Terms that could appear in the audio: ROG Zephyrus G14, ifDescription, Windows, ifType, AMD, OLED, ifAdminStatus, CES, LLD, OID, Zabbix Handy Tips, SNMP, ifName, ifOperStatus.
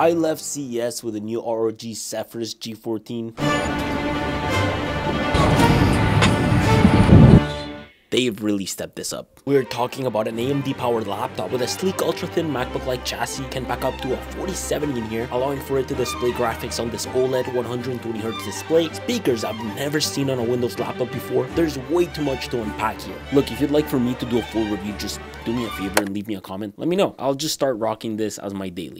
I left CES with a new ROG Zephyrus G14. They've really stepped this up. We're talking about an AMD powered laptop with a sleek ultra-thin MacBook-like chassis, can pack up to a 4070 in here, allowing for it to display graphics on this OLED 120Hz display. Speakers I've never seen on a Windows laptop before. There's way too much to unpack here. Look, if you'd like for me to do a full review, just do me a favor and leave me a comment. Let me know. I'll just start rocking this as my daily.